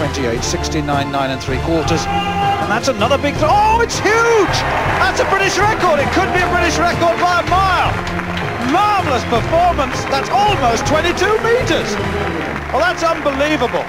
28, 69, 9 and 3/4. And that's another big throw. Oh, it's huge! That's a British record. It could be a British record by a mile. Marvellous performance. That's almost 22 metres. Well, that's unbelievable.